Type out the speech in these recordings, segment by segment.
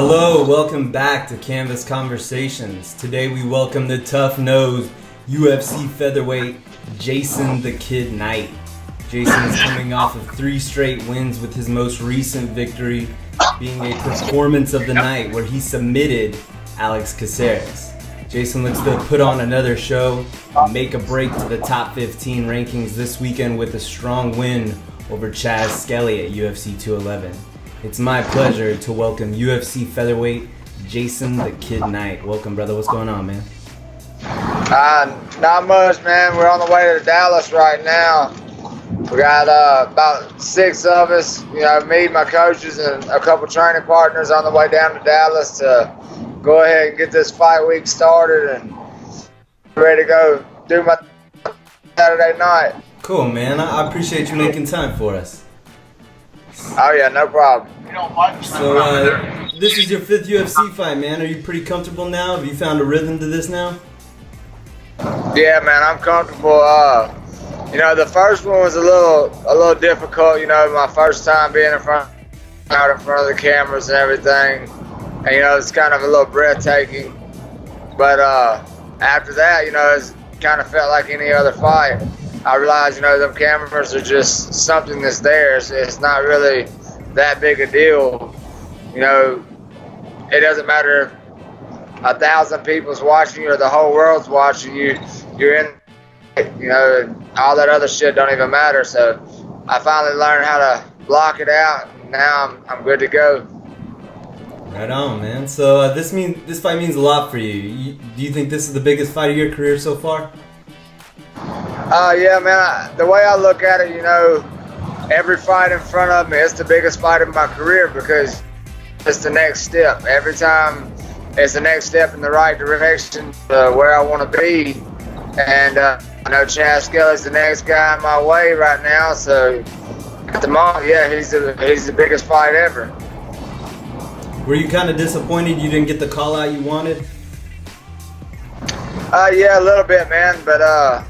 Hello, welcome back to Canvas Conversations. Today we welcome the tough-nosed UFC featherweight Jason the Kid Knight. Jason is coming off of 3 straight wins, with his most recent victory being a performance of the night where he submitted Alex Caceres. Jason looks to put on another show and make a break to the top 15 rankings this weekend with a strong win over Chaz Skelly at UFC 211. It's my pleasure to welcome UFC featherweight Jason the Kid Knight. Welcome, brother. What's going on, man? Not much, man. We're on the way to Dallas right now. We got about 6 of us, you know, me, my coaches, and a couple training partners on the way down to Dallas to go ahead and get this fight week started and ready to go do my Saturday night. Cool, man. I appreciate you making time for us. Oh, yeah, no problem. So, this is your 5th UFC fight, man. Are you pretty comfortable now? Have you found a rhythm to this now? Yeah, man, I'm comfortable. You know, the first one was a little difficult, you know, my first time being out in front of the cameras and everything. And, you know, it's kind of a little breathtaking. But after that, you know, it's kind of felt like any other fight. I realized, you know, them cameras are just something that's there. It's not really that big a deal. You know, it doesn't matter if 1,000 people's watching you or the whole world's watching you. You're in, you know, all that other shit don't even matter. So I finally learned how to block it out. And now I'm good to go. Right on, man. So this fight means a lot for you. Do you think this is the biggest fight of your career so far? Yeah, man, the way I look at it, you know, every fight in front of me is the biggest fight of my career because it's the next step. Every time it's the next step in the right direction to where I want to be. And I know Chaz Skelly's the next guy in my way right now, so at the moment, yeah, he's the biggest fight ever. Were you kind of disappointed you didn't get the call out you wanted? Yeah, a little bit, man, but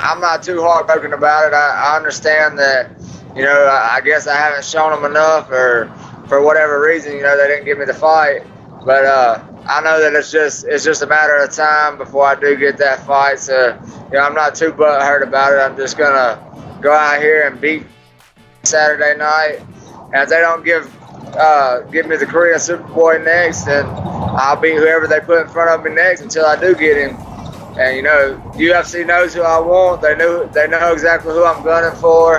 I'm not too heartbroken about it. I understand that, you know, I guess I haven't shown them enough, or for whatever reason, you know, they didn't give me the fight. But I know that it's just a matter of time before I do get that fight. So, you know, I'm not too butthurt about it. I'm just going to go out here and beat Saturday night. And if they don't give me the Korean Superboy next, then I'll beat whoever they put in front of me next until I do get him. And, you know, UFC knows who I want. They know exactly who I'm gunning for.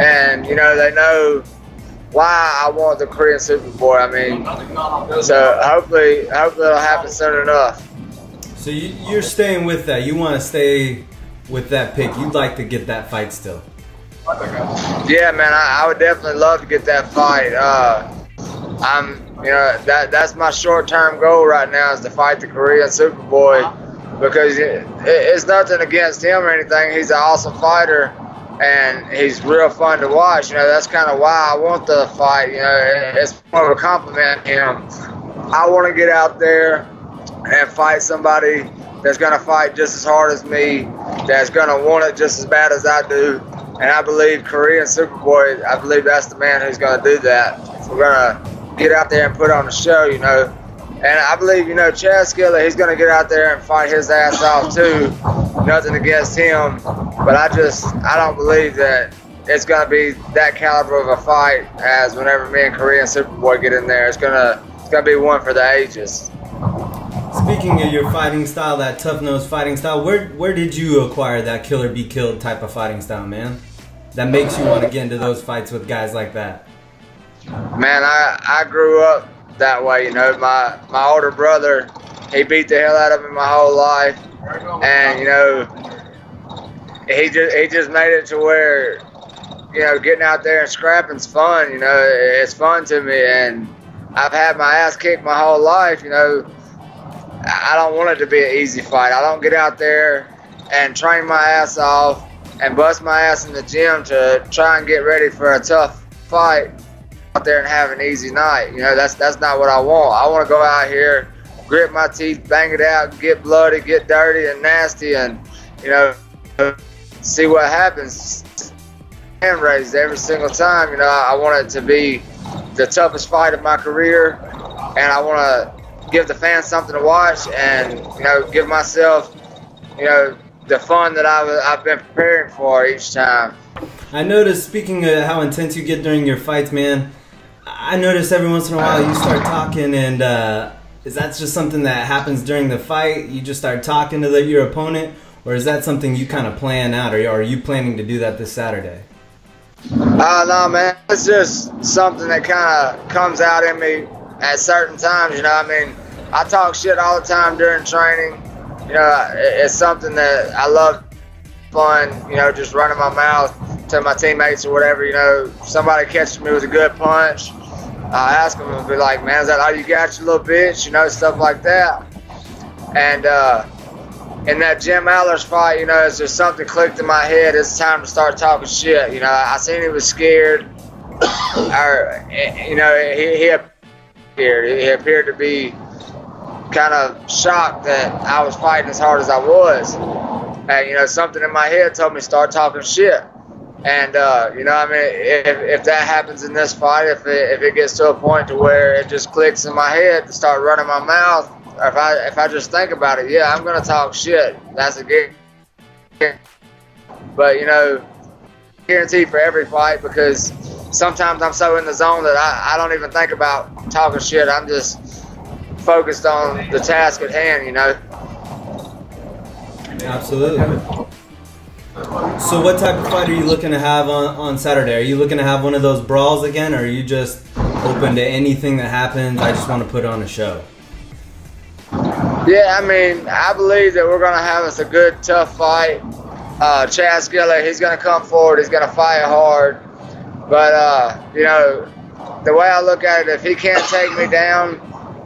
And, you know, they know why I want the Korean Superboy. I mean, so hopefully it'll happen soon enough. So you're staying with that. You want to stay with that pick. You'd like to get that fight still. Yeah, man, I would definitely love to get that fight. You know, that's my short-term goal right now is to fight the Korean Superboy. Because it's nothing against him or anything. He's an awesome fighter, and he's real fun to watch. You know, that's kind of why I want the fight. You know, it's more of a compliment to him. I want to get out there and fight somebody that's going to fight just as hard as me, that's going to want it just as bad as I do. And I believe Korean Superboy, I believe that's the man who's going to do that. We're going to get out there and put on a show, you know. And I believe, you know, Chaz Skelly, he's going to get out there and fight his ass off, too. Nothing against him. But I don't believe that it's going to be that caliber of a fight as whenever me and Korean Superboy get in there. It's going to be one for the ages. Speaking of your fighting style, that tough-nosed fighting style, where did you acquire that kill or be killed type of fighting style, man? That makes you want to get into those fights with guys like that? Man, I grew up that way, you know. My older brother, he beat the hell out of me my whole life, and you know, he just made it to where, you know, getting out there and scrapping's fun. You know, it's fun to me, and I've had my ass kicked my whole life. You know, I don't want it to be an easy fight. I don't get out there and train my ass off and bust my ass in the gym to try and get ready for a tough fight. Out there and have an easy night. You know, that's not what I want. I want to go out here, grit my teeth, bang it out, get bloody, get dirty and nasty, and you know, see what happens. Hand raised every single time. You know, I want it to be the toughest fight of my career, and I want to give the fans something to watch, and give myself the fun that I've been preparing for each time. I noticed, speaking of how intense you get during your fights, man, I noticed every once in a while you start talking, and is that just something that happens during the fight? You just start talking to your opponent, or is that something you kind of plan out, or are you planning to do that this Saturday? No, man, it's just something that kind of comes out in me at certain times, I talk shit all the time during training. It's something that I love, fun, just running my mouth to my teammates or whatever. Somebody catches me with a good punch, I ask them and be like, man, is that all you got, you little bitch? Stuff like that. And in that Jim Allers fight, it's just something clicked in my head. It's time to start talking shit. I seen he was scared. He appeared to be kind of shocked that I was fighting as hard as I was. And, something in my head told me start talking shit. And, if that happens in this fight, if it gets to a point to where it just clicks in my head to start running my mouth, or if I just think about it, yeah, I'm going to talk shit. That's a good. But, guaranteed for every fight, because sometimes I'm so in the zone that I don't even think about talking shit. I'm just focused on the task at hand, Absolutely. So what type of fight are you looking to have on Saturday? Are you looking to have one of those brawls again, or are you just open to anything that happens? I just want to put on a show. Yeah, I believe that we're going to have us a good, tough fight. Chaz Skelly, he's going to come forward. He's going to fight hard. But, the way I look at it, if he can't take me down,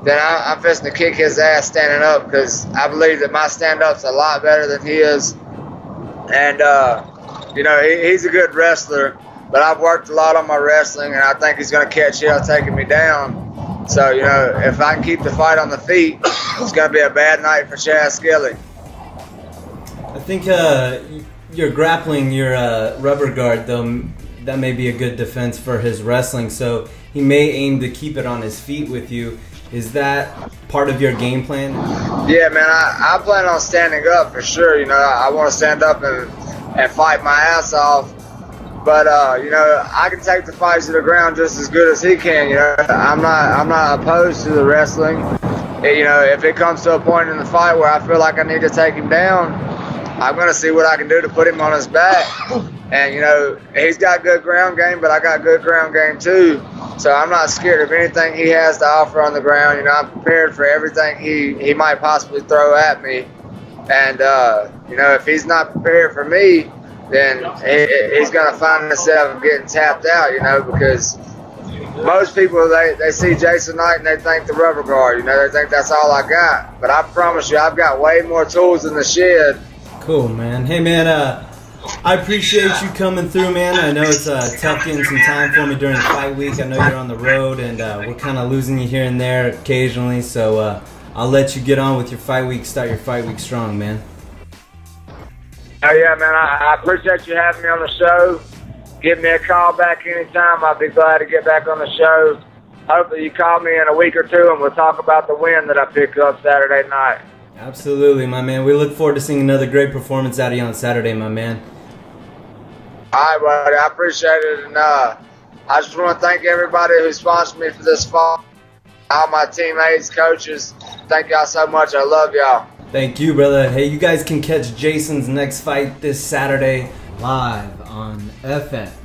then I'm fixing to kick his ass standing up, because I believe that my stand-up's a lot better than his. And, he's a good wrestler, but I've worked a lot on my wrestling, and I think he's going to catch hell taking me down. So, if I can keep the fight on the feet, it's going to be a bad night for Chaz Skelly. I think your grappling, your rubber guard, though, that may be a good defense for his wrestling. So he may aim to keep it on his feet with you. Is that part of your game plan? Yeah, man, I plan on standing up for sure. I want to stand up and fight my ass off. But, I can take the fights to the ground just as good as he can. I'm not opposed to the wrestling. If it comes to a point in the fight where I feel like I need to take him down, I'm going to see what I can do to put him on his back. And, he's got good ground game, but I got good ground game too. So I'm not scared of anything he has to offer on the ground. I'm prepared for everything he might possibly throw at me. And, if he's not prepared for me, then he's going to find himself getting tapped out, because most people, they see Jason Knight and they think the rubber guard, they think that's all I got. But I promise you, I've got way more tools in the shed. Cool, man. Hey, man, I appreciate you coming through, man. I know it's tough getting some time for me during fight week. I know you're on the road, and we're kind of losing you here and there occasionally. So I'll let you get on with your fight week. Start your fight week strong, man. Oh, yeah, man. I appreciate you having me on the show. Give me a call back anytime. I'll be glad to get back on the show. Hopefully you call me in a week or two, and we'll talk about the win that I picked up Saturday night. Absolutely, my man. We look forward to seeing another great performance out of you on Saturday, my man. All right, buddy. I appreciate it. And I just want to thank everybody who sponsored me for this fall. All my teammates, coaches, thank y'all so much. I love y'all. Thank you, brother. Hey, you guys can catch Jason's next fight this Saturday live on FS1.